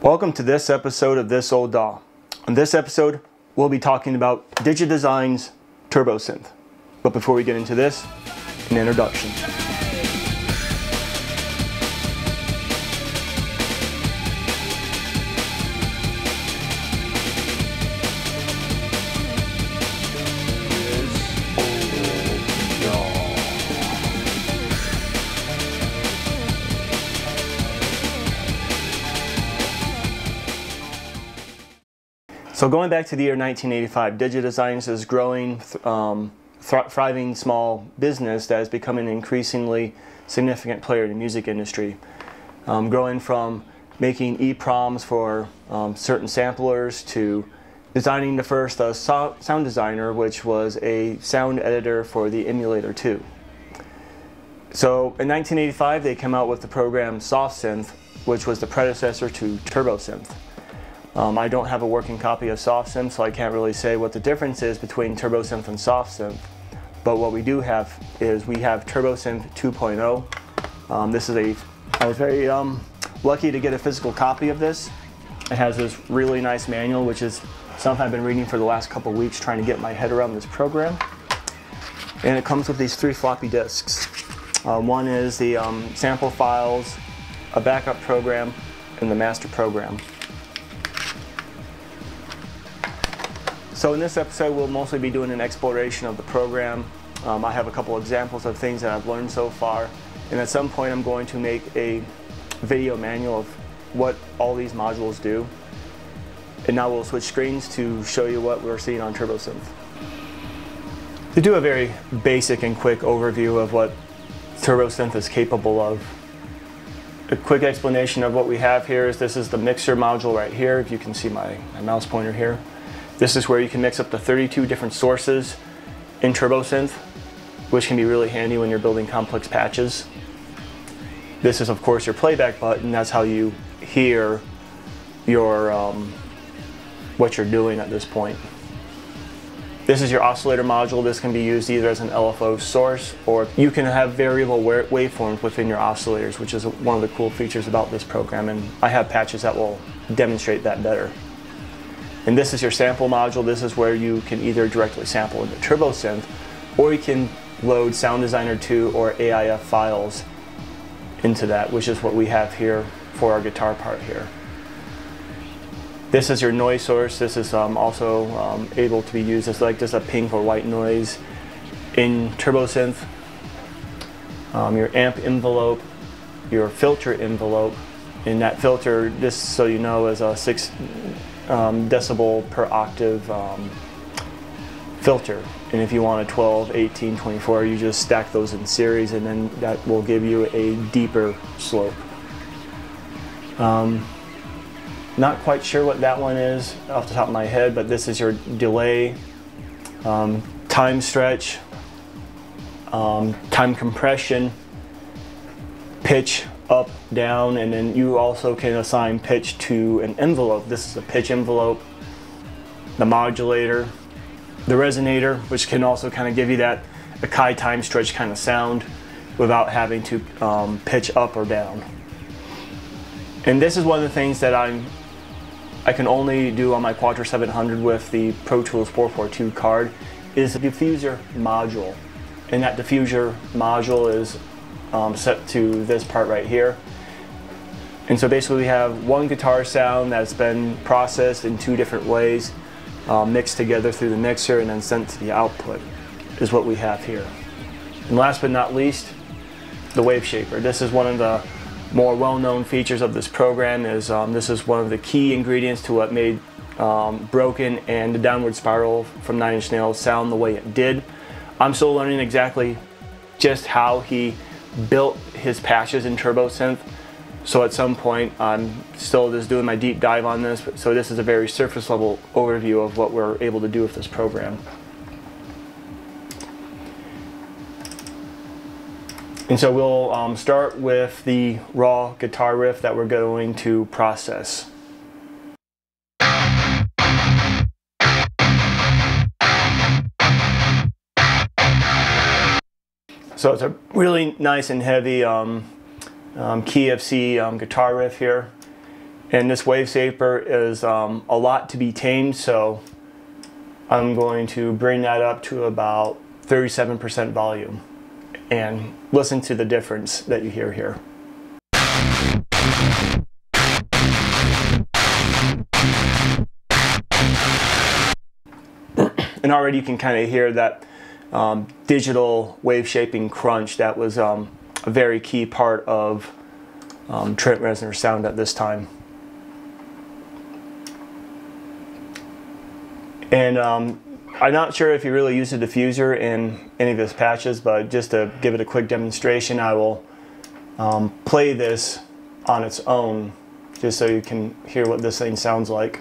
Welcome to this episode of This Old DAW. On this episode, we'll be talking about DigiDesign's TurboSynth. But before we get into this, an introduction. So going back to the year 1985, DigiDesign is growing, thriving small business that is becoming an increasingly significant player in the music industry. Growing from making E-Proms for certain samplers to designing the first Sound Designer, which was a sound editor for the emulator 2. So in 1985, they came out with the program SoftSynth, which was the predecessor to TurboSynth. I don't have a working copy of SoftSynth, so I can't really say what the difference is between TurboSynth and SoftSynth. But what we do have is we have TurboSynth 2.0. This is I was very lucky to get a physical copy of this. It has this really nice manual, which is something I've been reading for the last couple of weeks trying to get my head around this program. And it comes with these three floppy disks. One is the sample files, a backup program, and the master program. So in this episode, we'll mostly be doing an exploration of the program. I have a couple examples of things that I've learned so far, and at some point I'm going to make a video manual of what all these modules do. And now we'll switch screens to show you what we're seeing on TurboSynth. To do a very basic and quick overview of what TurboSynth is capable of, a quick explanation of what we have here is this is the mixer module right here, if you can see my mouse pointer here. This is where you can mix up to 32 different sources in TurboSynth, which can be really handy when you're building complex patches. This is, of course, your playback button. That's how you hear your what you're doing at this point. This is your oscillator module. This can be used either as an LFO source, or you can have variable waveforms within your oscillators, which is one of the cool features about this program, and I have patches that will demonstrate that better. And this is your sample module. This is where you can either directly sample into TurboSynth, or you can load Sound Designer 2 or AIF files into that, which is what we have here for our guitar part here. This is your noise source. This is also able to be used as like just a ping for white noise in TurboSynth. Your amp envelope, your filter envelope, and that filter, just so you know, is a 6 decibel per octave filter, and if you want a 12, 18, 24, you just stack those in series, and then that will give you a deeper slope. Not quite sure what that one is off the top of my head, but this is your delay, time stretch, time compression, pitch, up, down, and then you also can assign pitch to an envelope. This is a pitch envelope, the modulator, the resonator, which can also kind of give you that Akai time stretch kind of sound without having to pitch up or down. And this is one of the things that I can only do on my Quattro 700 with the Pro Tools 442 card is the diffuser module. And that diffuser module is set to this part right here. And so basically we have one guitar sound that's been processed in two different ways, mixed together through the mixer and then sent to the output is what we have here. And last but not least, the wave shaper. This is one of the more well-known features of this program. Is this is one of the key ingredients to what made Broken and The Downward Spiral from 9 Inch Nails sound the way it did. I'm still learning exactly just how he built his patches in TurboSynth, so at some point I'm still just doing my deep dive on this, so this is a very surface level overview of what we're able to do with this program. And so we'll start with the raw guitar riff that we're going to process. So it's a really nice and heavy key of C guitar riff here. And this wave shaper is a lot to be tamed, so I'm going to bring that up to about 37% volume and listen to the difference that you hear here. And already you can kind of hear that digital wave shaping crunch that was a very key part of Trent Reznor's sound at this time. And I'm not sure if you really used a diffuser in any of his patches, but just to give it a quick demonstration, I will play this on its own just so you can hear what this thing sounds like.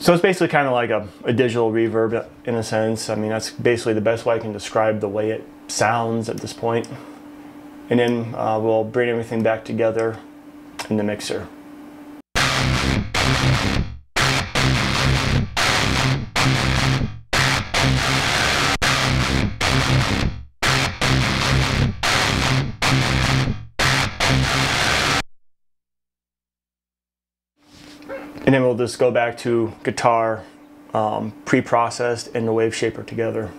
So it's basically kind of like a digital reverb in a sense. I mean, that's basically the best way I can describe the way it sounds at this point. And then we'll bring everything back together in the mixer. And then we'll just go back to guitar, pre-processed, and the wave shaper together.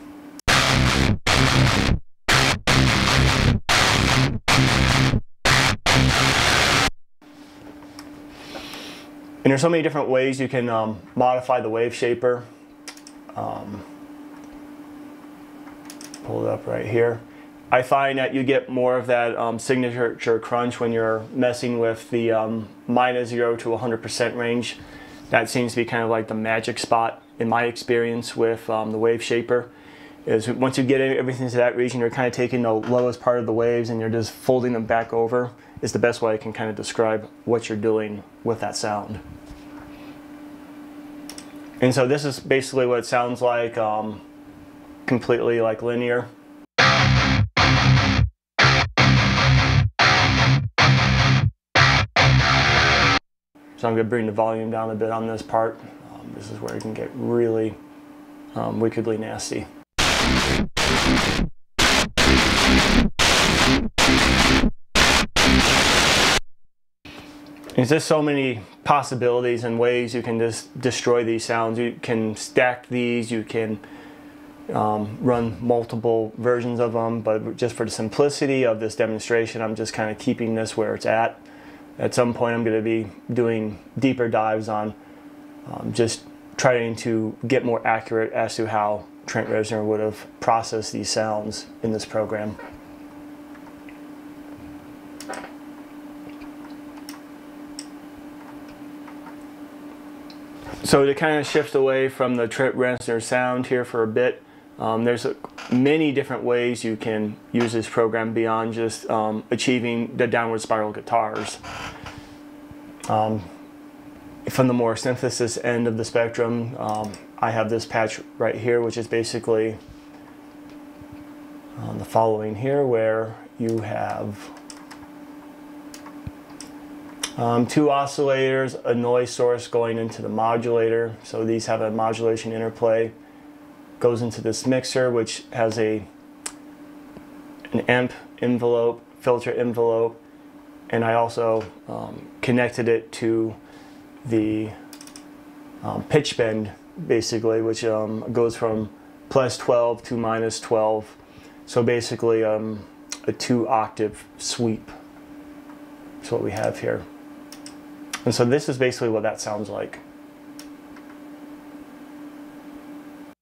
And there's so many different ways you can modify the wave shaper. Pull it up right here. I find that you get more of that signature crunch when you're messing with the -0 to 100% range. That seems to be kind of like the magic spot in my experience with the wave shaper. Is once you get everything to that region, you're kind of taking the lowest part of the waves and you're just folding them back over. Is the best way I can kind of describe what you're doing with that sound. And so this is basically what it sounds like, completely like linear. So I'm going to bring the volume down a bit on this part. This is where it can get really wickedly nasty. There's just so many possibilities and ways you can just destroy these sounds. You can stack these, you can run multiple versions of them, but just for the simplicity of this demonstration, I'm just kind of keeping this where it's at. At some point, I'm going to be doing deeper dives on just trying to get more accurate as to how Trent Reznor would have processed these sounds in this program. So to kind of shift away from the Trent Reznor sound here for a bit, there's many different ways you can use this program beyond just achieving the downward spiral guitars. From the more synthesis end of the spectrum, I have this patch right here, which is basically the following here, where you have two oscillators, a noise source going into the modulator. So these have a modulation interplay. Goes into this mixer, which has an amp envelope, filter envelope, and I also connected it to the pitch bend, basically, which goes from plus 12 to minus 12. So basically a 2-octave sweep is what we have here. And so this is basically what that sounds like.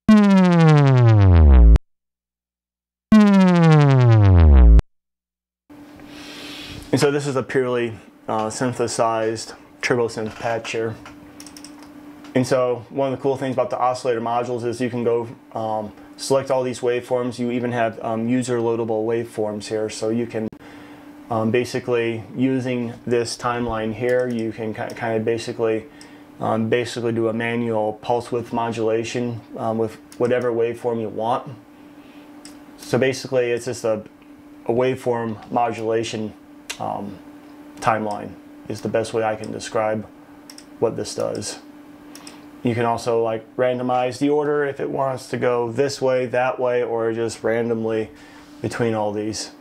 And so this is a purely synthesized TurboSynth patch here. And so one of the cool things about the oscillator modules is you can go select all these waveforms. You even have user loadable waveforms here. So you can basically, using this timeline here, you can kind of basically do a manual pulse width modulation with whatever waveform you want. So basically it's just a waveform modulation timeline is the best way I can describe what this does. You can also like randomize the order if it wants to go this way, that way, or just randomly between all these.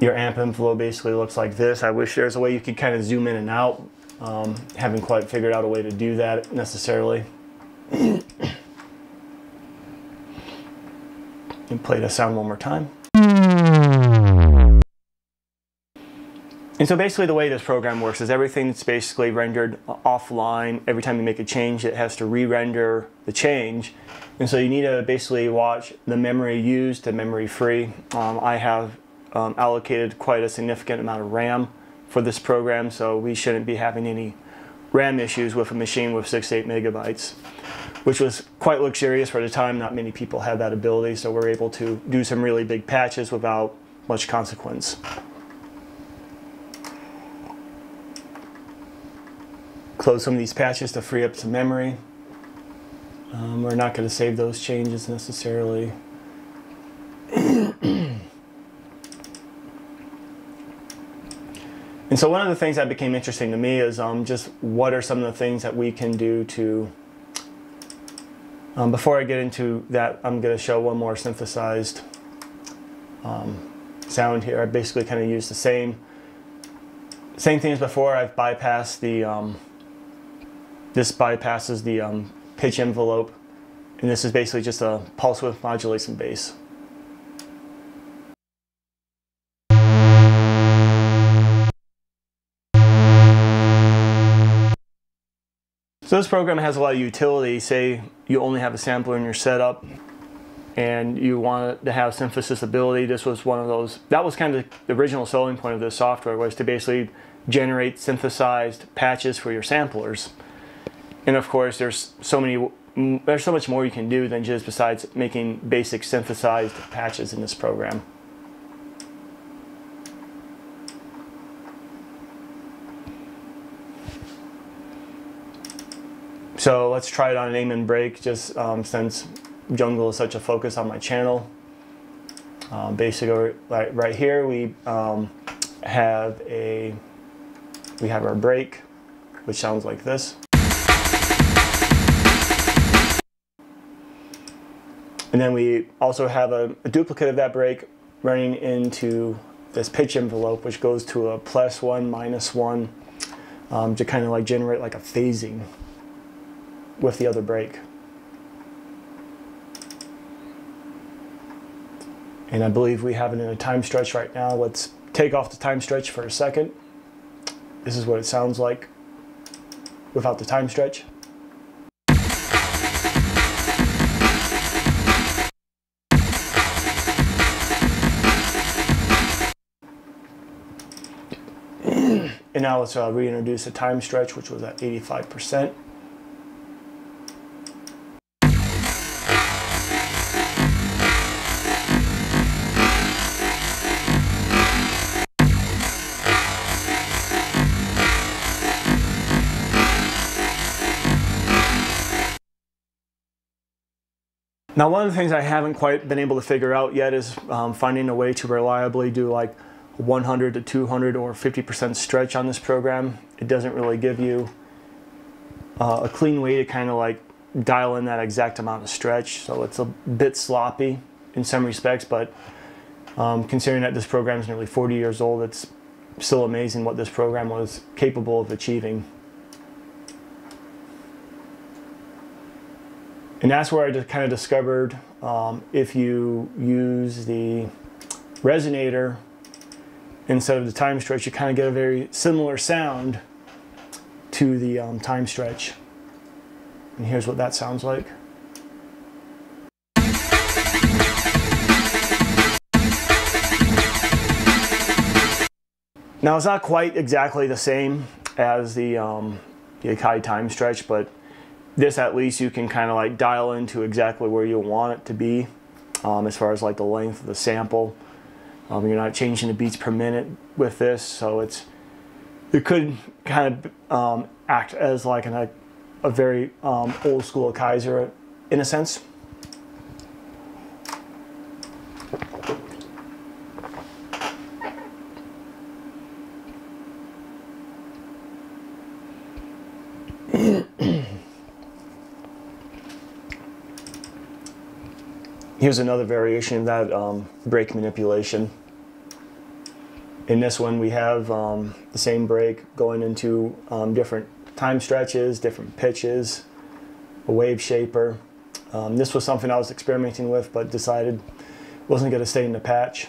Your amp inflow basically looks like this. I wish there was a way you could kind of zoom in and out. Haven't quite figured out a way to do that necessarily. And play the sound one more time. And so basically the way this program works is everything that's basically rendered offline. Every time you make a change, it has to re-render the change. And so you need to basically watch the memory used, the memory free. I have allocated quite a significant amount of RAM for this program, so we shouldn't be having any RAM issues with a machine with 6 to 8 megabytes, which was quite luxurious for the time. Not many people had that ability, so we're able to do some really big patches without much consequence. Close some of these patches to free up some memory. We're not going to save those changes necessarily. And so one of the things that became interesting to me is just what are some of the things that we can do to, before I get into that, I'm going to show one more synthesized sound here. I basically kind of used the same thing as before. I've bypassed the, this bypasses the pitch envelope, and this is basically just a pulse width modulation bass. So this program has a lot of utility. Say you only have a sampler in your setup and you want to have synthesis ability. This was one of those, that was kind of the original selling point of this software, was to basically generate synthesized patches for your samplers. And of course there's so much more you can do than just besides making basic synthesized patches in this program. So let's try it on an Amen Break, just since jungle is such a focus on my channel. Basically, right here we have our break, which sounds like this. And then we also have a duplicate of that break running into this pitch envelope, which goes to a +1, -1, to kind of like generate like a phasing with the other break. And I believe we have it in a time stretch right now. Let's take off the time stretch for a second. This is what it sounds like without the time stretch. And now let's reintroduce the time stretch, which was at 85%. Now, one of the things I haven't quite been able to figure out yet is finding a way to reliably do like 100 to 200 or 50% stretch on this program. It doesn't really give you a clean way to kind of like dial in that exact amount of stretch. So it's a bit sloppy in some respects, but considering that this program is nearly 40 years old, it's still amazing what this program was capable of achieving. And that's where I just kind of discovered if you use the resonator instead of the time stretch, you kind of get a very similar sound to the time stretch. And here's what that sounds like. Now, it's not quite exactly the same as the Akai time stretch, but this at least you can kind of like dial into exactly where you want it to be as far as like the length of the sample. You're not changing the beats per minute with this, so it could kind of act as like a very old school Kaiser in a sense. Here's another variation of that break manipulation. In this one, we have the same break going into different time stretches, different pitches, a wave shaper. This was something I was experimenting with, but decided wasn't going to stay in the patch.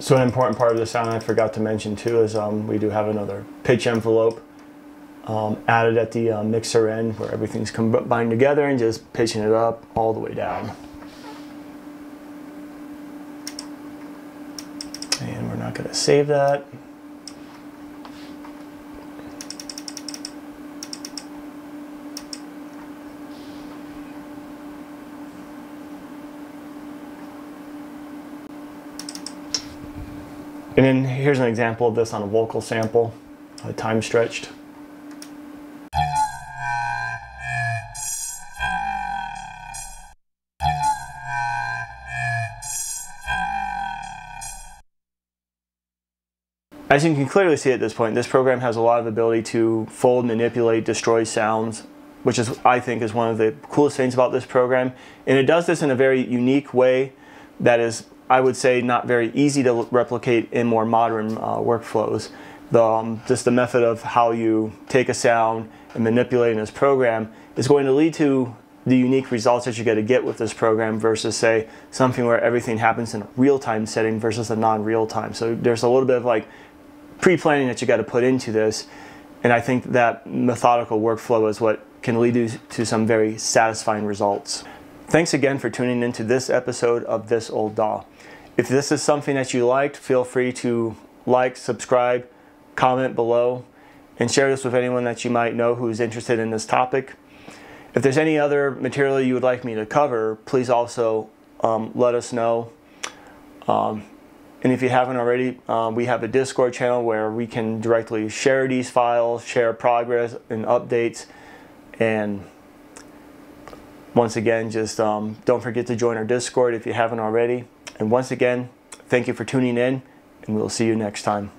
So an important part of the sound I forgot to mention too is we do have another pitch envelope added at the mixer end where everything's combined together and just pitching it up all the way down. And we're not going to save that. And then here's an example of this on a vocal sample, time stretched. As you can clearly see at this point, this program has a lot of ability to fold, manipulate, destroy sounds, which is, I think, is one of the coolest things about this program. And it does this in a very unique way that is, I would say, not very easy to replicate in more modern workflows. Just the method of how you take a sound and manipulate in this program is going to lead to the unique results that you're going to get with this program versus, say, something where everything happens in a real-time setting versus a non-real-time. So there's a little bit of like pre-planning that you got to put into this, and I think that methodical workflow is what can lead you to some very satisfying results. Thanks again for tuning into this episode of This Old DAW. If this is something that you liked, feel free to like, subscribe, comment below, and share this with anyone that you might know who's interested in this topic. If there's any other material you would like me to cover, please also let us know. And if you haven't already, we have a Discord channel where we can directly share these files, share progress and updates, and once again, just don't forget to join our Discord if you haven't already. And once again, thank you for tuning in, and we'll see you next time.